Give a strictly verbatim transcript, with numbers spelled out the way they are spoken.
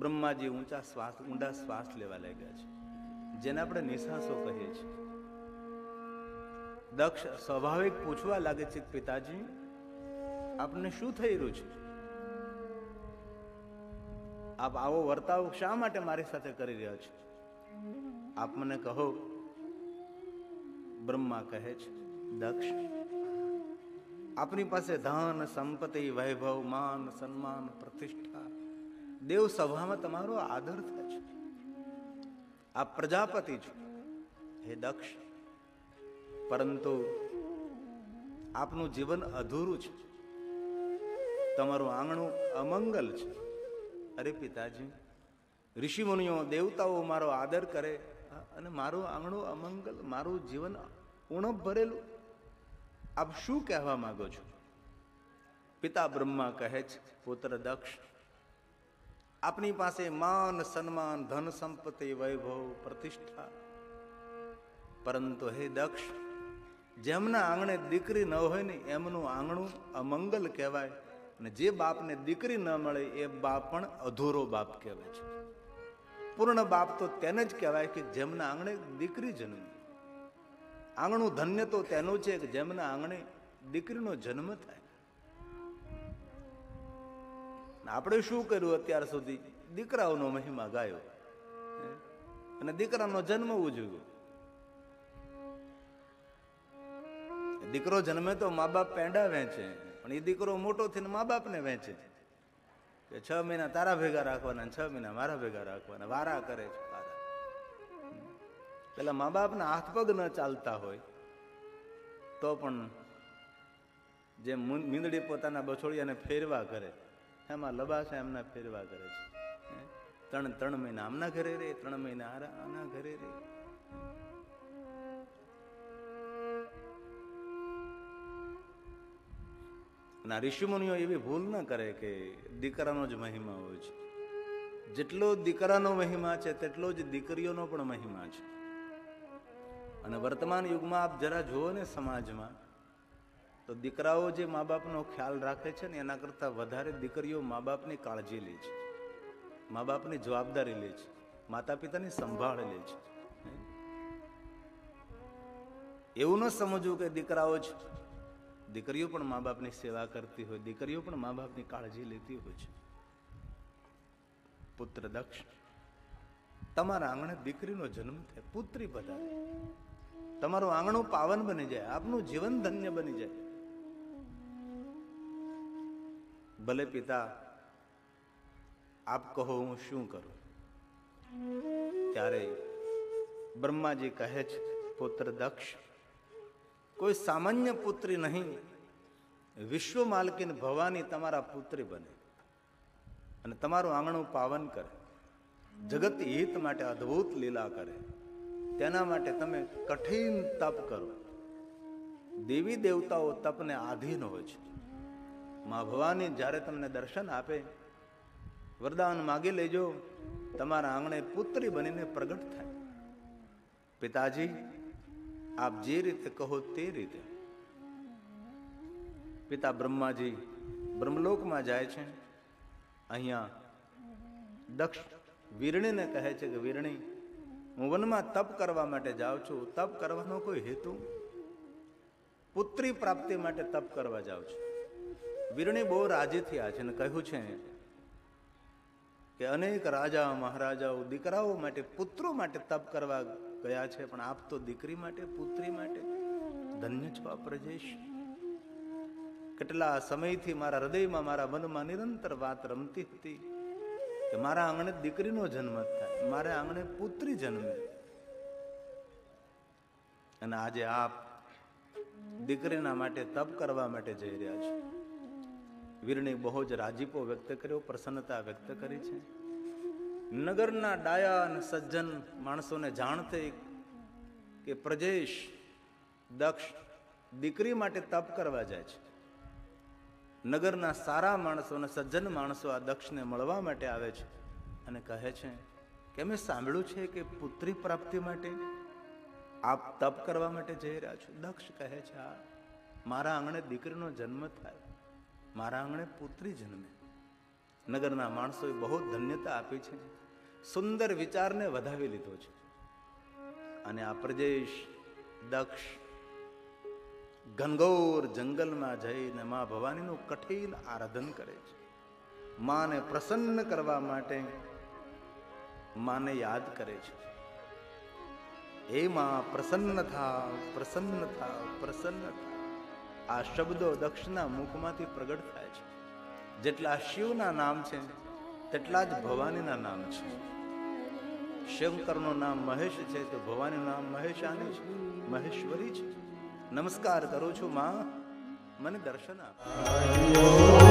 બ્રહ્માજી ઊંચા શ્વાસ ઊંડા શ્વાસ લેવા લાગ્યા છે, જેને આપણે નિશાસો કહીએ છીએ. દક્ષ સ્વાભાવિક પૂછવા લાગે છે, પિતાજી આપને શું થઈ રહ્યું છે? આપ આવો વર્તાવ શા માટે મારી સાથે કરી રહ્યા છો? આપ મને કહો. બ્રહ્મા કહે છે, દક્ષ આપની પાસે ધન સંપત્તિ વૈભવ માન સન્માન પ્રતિષ્ઠા દેવ સભામાં તમારો આદર થાય છે. આપ પ્રજાપતિ છો હે દક્ષ, પરંતુ આપનું જીવન અધૂરું છે, તમારું આંગણું અમંગલ છે. અરે પિતાજી, ઋષિમુનિઓ દેવતાઓ મારો આદર કરે અને મારું આંગણું અમંગલ, મારું જીવન ઉણપ ભરેલું, આપ શું કહેવા માંગો છો? પિતા બ્રહ્મા કહે છે, પુત્ર દક્ષ આપની પાસે માન સન્માન ધન સંપત્તિ વૈભવ પ્રતિષ્ઠા, પરંતુ હે દક્ષ જેમના આંગણે દીકરી ન હોય ને એમનું આંગણું અમંગલ કહેવાય, અને જે બાપને દીકરી ન મળે એ બાપ પણ અધૂરો બાપ કહેવાય છે. પૂર્ણ બાપ તો તેને જ કહેવાય કે જેમના આંગણે દીકરી જન્મી. આંગણું ધન્ય તો તેનું છે કે જેમના આંગણે દીકરીનો જન્મ થાય. આપણે શું કર્યું? અત્યાર સુધી દીકરાઓનો મહિમા ગાયો અને દીકરાનો જન્મ ઉજવ્યો. દીકરો જન્મે તો મા બાપ પેંડા વેચે, પણ એ દીકરો મોટો થઈને મા બાપને વેચે છે કે છ મહિના તારા ભેગા રાખવાના, છ મહિના મારા ભેગા રાખવાના, વારા કરે છે. પેલા મા બાપના હાથ પગ ન ચાલતા હોય તો પણ જે મીંદડી પોતાના બછોડિયાને ફેરવા કરે એમાં લબાસા એમના ફેરવા કરે છે. ત્રણ ત્રણ મહિના આમના ઘરે રે, ત્રણ મહિના આના ઘરે રે. ના, ઋષિમુનિઓ એવી ભૂલ ના કરે કે દીકરાનો જ મહિમા હોય છે. જેટલો દીકરાનો મહિમા છે તેટલો જ દીકરીઓનો પણ મહિમા છે. અને વર્તમાન યુગમાં આપ જરા જુઓ ને સમાજમાં, તો દીકરાઓ જે મા બાપનો ખ્યાલ રાખે છે ને એના કરતાં વધારે દીકરીઓ મા બાપની કાળજી લે છે, મા બાપની જવાબદારી લે છે, માતા પિતાની સંભાળ લે છે. એવું ન સમજવું કે દીકરાઓ જ, દીકરીઓ પણ મા બાપની સેવા કરતી હોય, દીકરીઓ પણ મા બાપની કાળજી લેતી હોય છે. પુત્ર દક્ષ તમારા આંગણે દીકરીનો જન્મ થાય, પુત્રી પધારે, તમારું આંગણું પાવન બની જાય, આપનું જીવન ધન્ય બની જાય. ભલે પિતા આપ કહો હું શું કરું? ત્યારે બ્રહ્માજી કહે છે, પુત્ર દક્ષ કોઈ સામાન્ય પુત્રી નહીં, વિશ્વ માલકીન ભવાની તમારા પુત્રી બને અને તમારું આંગણું પાવન કરે, જગત હિત માટે અદ્ભુત લીલા કરે. તેના માટે તમે કઠિન તપ કરો. દેવી દેવતાઓ તપને આધીન હોય છે. મા ભવાની જ્યારે તમને દર્શન આપે, વરદાન માગી લેજો, તમારા આંગણે પુત્રી બનીને પ્રગટ થાય. પિતાજી આપ જે રીતે કહો તે રીતે. પિતા બ્રહ્માજી બ્રહ્મલોકમાં જાય છે. અહીંયા દક્ષ વીરણીને કહે છે કે વીરણી, હું વનમાં તપ કરવા માટે જાઉં છું. તપ કરવાનો કોઈ હેતુ? પુત્રી પ્રાપ્તિ માટે તપ કરવા જાઉં છું. વીરણી બહુ રાજી થયા છે અને કહ્યું છે કે અનેક રાજા મહારાજાઓ દીકરાઓ માટે પુત્રો માટે તપ કરવા ગયા છે, પણ આપ તો દીકરી માટે પુત્રી માટે ધન્ય છો. આપ પ્રજેશ કેટલા સમયથી મારા હૃદયમાં મારા મનમાં નિરંતર વાત રમતી હતી કે મારા આંગણે દીકરીનો જન્મ થાય, મારા આંગણે પુત્રી જન્મે, અને આજે આપ દીકરીના માટે તપ કરવા માટે જઈ રહ્યા છો. વીરણી બહુ જ રાજીપો વ્યક્ત કર્યો, પ્રસન્નતા વ્યક્ત કરી છે. નગરના ડાયા અને સજ્જન માણસોને જાણ થઈ કે પ્રજેશ દક્ષ દીકરી માટે તપ કરવા જાય છે. નગરના સારા માણસો અને સજ્જન માણસો આ દક્ષને મળવા માટે આવે છે અને કહે છે કે મેં સાંભળ્યું છે કે પુત્રી પ્રાપ્તિ માટે આપ તપ કરવા માટે જઈ રહ્યા છો. દક્ષ કહે છે, હા, મારા આંગણે દીકરીનો જન્મ થાય, મારા આંગણે પુત્રી જન્મે, નગરના માણસોએ બહુ ધન્યતા આપી છે, સુંદર વિચારને વધાવી લીધો છે. અને આ પ્રદેશ દક્ષ ઘનઘોર જંગલમાં જઈને મા ભવાનીનું કઠિન આરાધન કરે છે. માને પ્રસન્ન કરવા માટે માને યાદ કરે છે. હે માં પ્રસન્ન થાવ, પ્રસન્ન થાવ, પ્રસન્ન થાવ. આ શબ્દો દક્ષના મુખમાંથી પ્રગટ થાય છે. જેટલા શિવના નામ છે તેટલા જ ભવાનીના નામ છે. શંકરનું નામ મહેશ છે તો ભવાનીનું નામ મહેશાની છે, મહેશ્વરી છે. નમસ્કાર કરું છું માં, મને દર્શન આપ.